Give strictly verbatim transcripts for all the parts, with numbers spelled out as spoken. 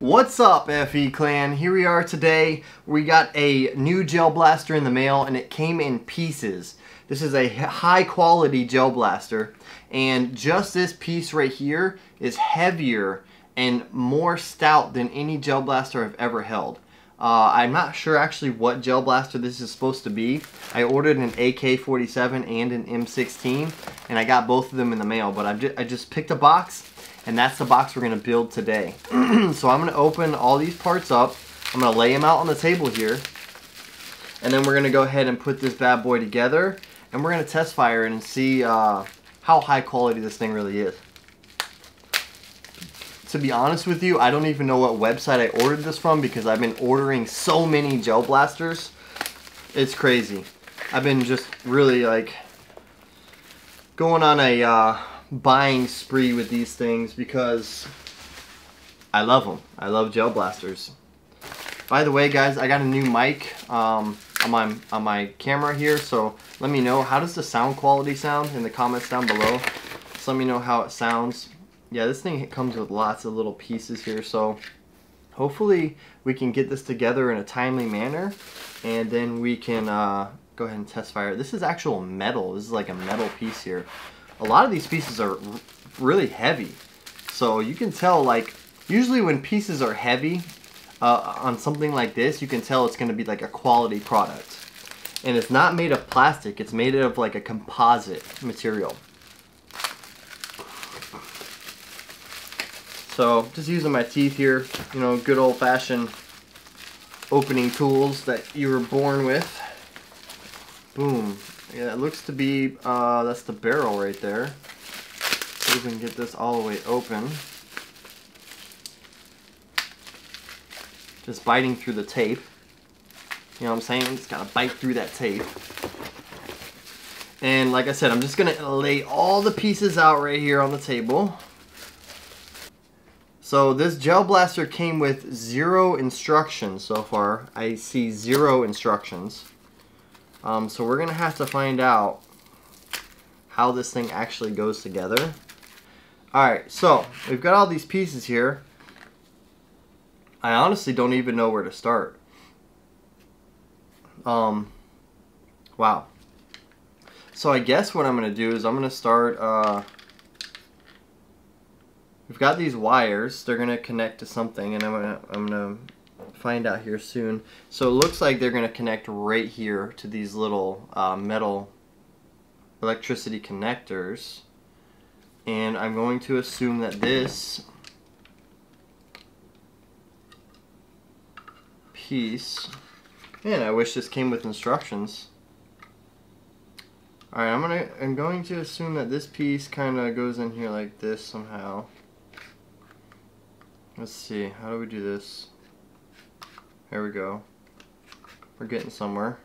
What's up, F E Clan? Here we are today. We got a new gel blaster in the mail and it came in pieces. This is a high quality gel blaster, and just this piece right here is heavier and more stout than any gel blaster I've ever held. Uh, I'm not sure actually what gel blaster this is supposed to be. I ordered an A K forty-seven and an M sixteen, and I got both of them in the mail, but I've ju- I just picked a box. And that's the box we're gonna build today. So I'm gonna open all these parts up. I'm gonna lay them out on the table here. And then we're gonna go ahead and put this bad boy together. And we're gonna test fire it and see uh, how high quality this thing really is. To be honest with you, I don't even know what website I ordered this from because I've been ordering so many gel blasters. It's crazy. I've been just really like going on a, uh, buying spree with these things because I love them. I love gel blasters. By the way, guys, I got a new mic um, on my on my camera here, so let me know, how does the sound quality sound in the comments down below? Just let me know how it sounds. Yeah, this thing comes with lots of little pieces here, so hopefully we can get this together in a timely manner, and then we can uh, go ahead and test fire. This is actual metal. This is like a metal piece here. A lot of these pieces are really heavy, so you can tell, like, usually when pieces are heavy uh, on something like this, you can tell it's going to be like a quality product. And it's not made of plastic, it's made of like a composite material. So just using my teeth here, you know, good old-fashioned opening tools that you were born with. Boom. Yeah, it looks to be, uh, that's the barrel right there. See if we can get this all the way open. Just biting through the tape. You know what I'm saying? Just gotta bite through that tape. And like I said, I'm just gonna lay all the pieces out right here on the table. So this gel blaster came with zero instructions so far. I see zero instructions. Um, so we're gonna have to find out how this thing actually goes together. Alright, so we've got all these pieces here. I honestly don't even know where to start. Um, wow. So I guess what I'm gonna do is I'm gonna start, uh, we've got these wires, they're gonna connect to something, and I'm gonna, I'm gonna find out here soon. So it looks like they're going to connect right here to these little uh, metal electricity connectors, and I'm going to assume that this piece, man, I wish this came with instructions. Alright, I'm gonna I'm going to assume that this piece kinda goes in here like this somehow. Let's see, how do we do this? There we go. We're getting somewhere.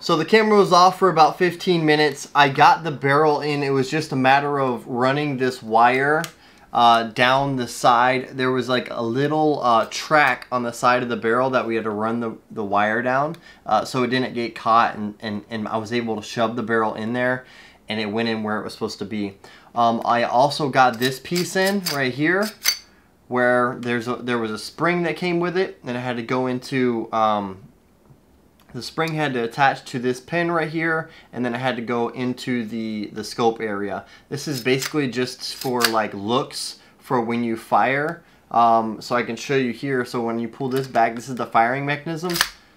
So the camera was off for about fifteen minutes. I got the barrel in. It was just a matter of running this wire uh, down the side. There was like a little uh, track on the side of the barrel that we had to run the, the wire down uh, so it didn't get caught, and, and, and I was able to shove the barrel in there and it went in where it was supposed to be. Um, I also got this piece in right here, where there's a, there was a spring that came with it, and it had to go into, um, the spring had to attach to this pin right here, and then it had to go into the, the scope area. This is basically just for like looks for when you fire. Um, so I can show you here, so when you pull this back, this is the firing mechanism.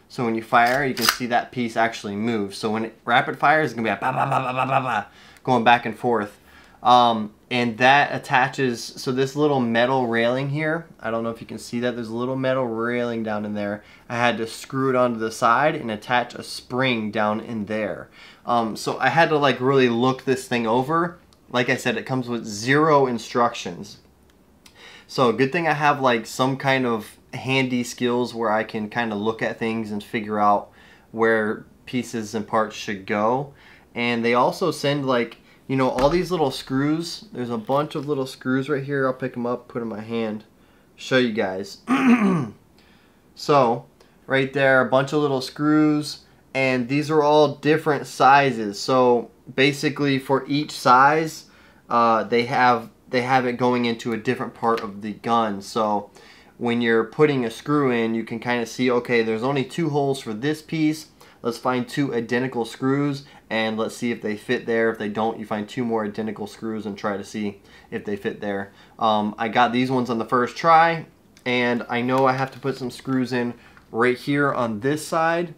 So when you fire, you can see that piece actually move. So when it rapid fires, it's gonna be a ba ba ba ba ba ba ba, going back and forth. Um, and that attaches, so this little metal railing here, I don't know if you can see that, there's a little metal railing down in there. I had to screw it onto the side and attach a spring down in there. Um, so I had to like really look this thing over. Like I said, it comes with zero instructions. So good thing I have like some kind of handy skills where I can kind of look at things and figure out where pieces and parts should go. And they also send like, you know, all these little screws, there's a bunch of little screws right here. I'll pick them up, put them in my hand, show you guys. So, right there, a bunch of little screws, and these are all different sizes. So, basically for each size, uh, they have they have it going into a different part of the gun. So, when you're putting a screw in, you can kind of see, okay, there's only two holes for this piece. Let's find two identical screws and let's see if they fit there. If they don't, you find two more identical screws and try to see if they fit there. Um, I got these ones on the first try, and I know I have to put some screws in right here on this side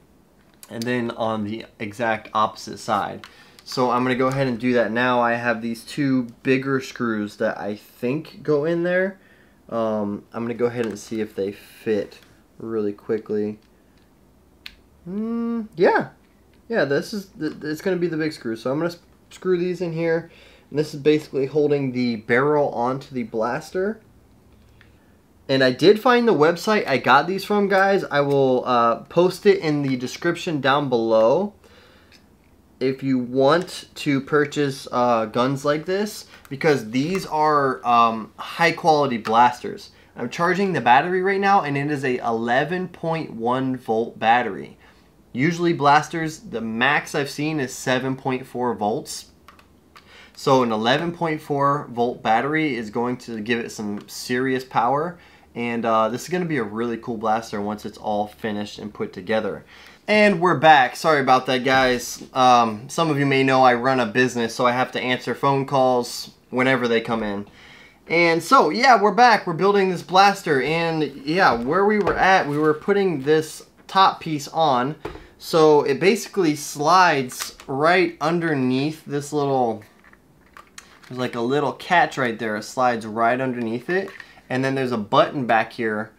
and then on the exact opposite side. So I'm gonna go ahead and do that now. I have these two bigger screws that I think go in there. Um, I'm gonna go ahead and see if they fit really quickly. Mm, yeah, yeah, this is, it's going to be the big screw. So I'm going to screw these in here. And this is basically holding the barrel onto the blaster. And I did find the website I got these from, guys. I will uh, post it in the description down below if you want to purchase uh, guns like this. Because these are um, high quality blasters. I'm charging the battery right now, and it is a eleven point one volt battery. Usually blasters, the max I've seen is seven point four volts. So an eleven point four volt battery is going to give it some serious power. And uh, this is going to be a really cool blaster once it's all finished and put together. And we're back. Sorry about that, guys. Um, some of you may know I run a business, so I have to answer phone calls whenever they come in. And so, yeah, we're back. We're building this blaster. And yeah, where we were at, we were putting this top piece on. So it basically slides right underneath this little, there's like a little catch right there. It slides right underneath it. And then there's a button back here.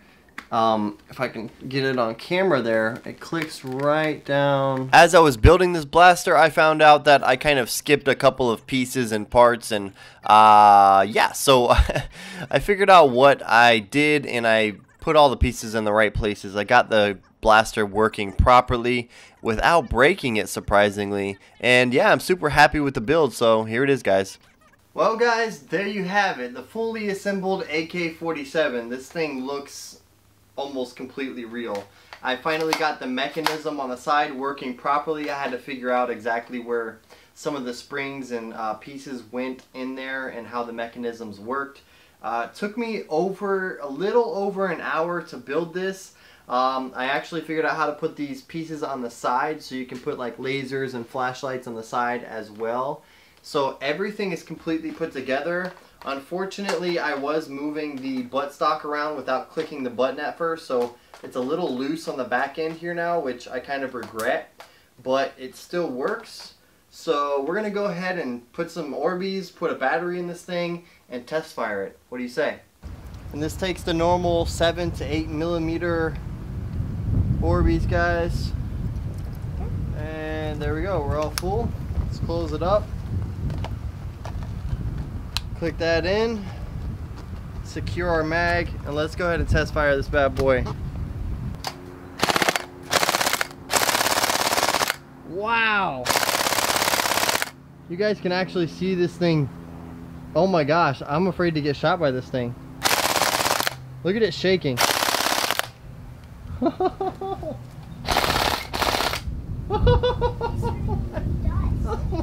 Um, if I can get it on camera there, it clicks right down. As I was building this blaster, I found out that I kind of skipped a couple of pieces and parts, and uh, yeah, so I figured out what I did, and I put all the pieces in the right places. I got the blaster working properly without breaking it, surprisingly, and yeah, I'm super happy with the build. So here it is, guys. Well, guys, there you have it, the fully assembled A K forty-seven. This thing looks almost completely real. I finally got the mechanism on the side working properly. I had to figure out exactly where some of the springs and uh, pieces went in there and how the mechanisms worked. Uh, it took me over a little over an hour to build this. Um, I actually figured out how to put these pieces on the side, so you can put like lasers and flashlights on the side as well. So everything is completely put together. Unfortunately, I was moving the buttstock around without clicking the button at first, so it's a little loose on the back end here now, which I kind of regret, but it still works. So we're going to go ahead and put some Orbeez, put a battery in this thing, and test fire it. What do you say? And this takes the normal seven to eight millimeter Orbeez, guys. And there we go. We're all full. Let's close it up. Click that in, secure our mag, and let's go ahead and test fire this bad boy. Wow! You guys can actually see this thing. Oh my gosh, I'm afraid to get shot by this thing. Look at it shaking. Oh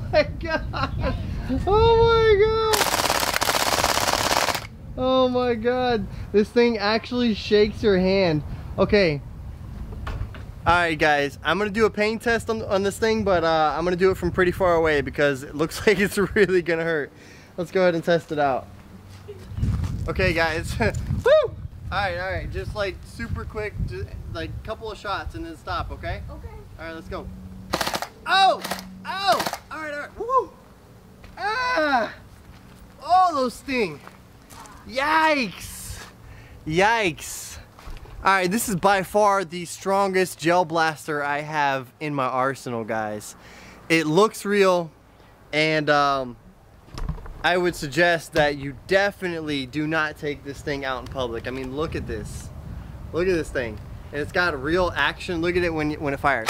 my god! Oh my god! Oh my god, this thing actually shakes your hand. Okay. Alright, guys, I'm going to do a pain test on, on this thing, but uh, I'm going to do it from pretty far away because it looks like it's really going to hurt. Let's go ahead and test it out. Okay, guys. Woo! Alright, alright, just like super quick, just, like couple of shots and then stop, okay? Okay. Alright, let's go. Oh! Oh! Alright, alright. Woo! Ah! Oh, those sting. Yikes! Yikes! Alright, this is by far the strongest gel blaster I have in my arsenal, guys. It looks real, and um, I would suggest that you definitely do not take this thing out in public. I mean, look at this. Look at this thing. And it's got real action. Look at it when, when it fires.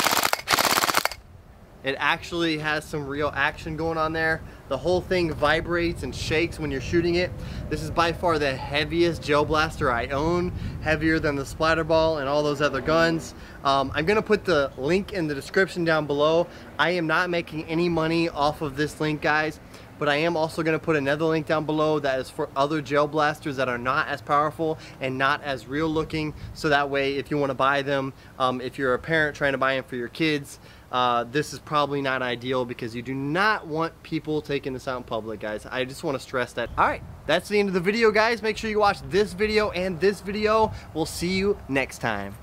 It actually has some real action going on there. The whole thing vibrates and shakes when you're shooting it. This is by far the heaviest gel blaster I own, heavier than the splatter ball and all those other guns. Um, I'm gonna put the link in the description down below. I am not making any money off of this link, guys. but I am also going to put another link down below that is for other gel blasters that are not as powerful and not as real looking, so that way if you want to buy them, um, if you're a parent trying to buy them for your kids, uh, this is probably not ideal because you do not want people taking this out in public, guys. I just want to stress that. All right, that's the end of the video, guys. Make sure you watch this video and this video. We'll see you next time.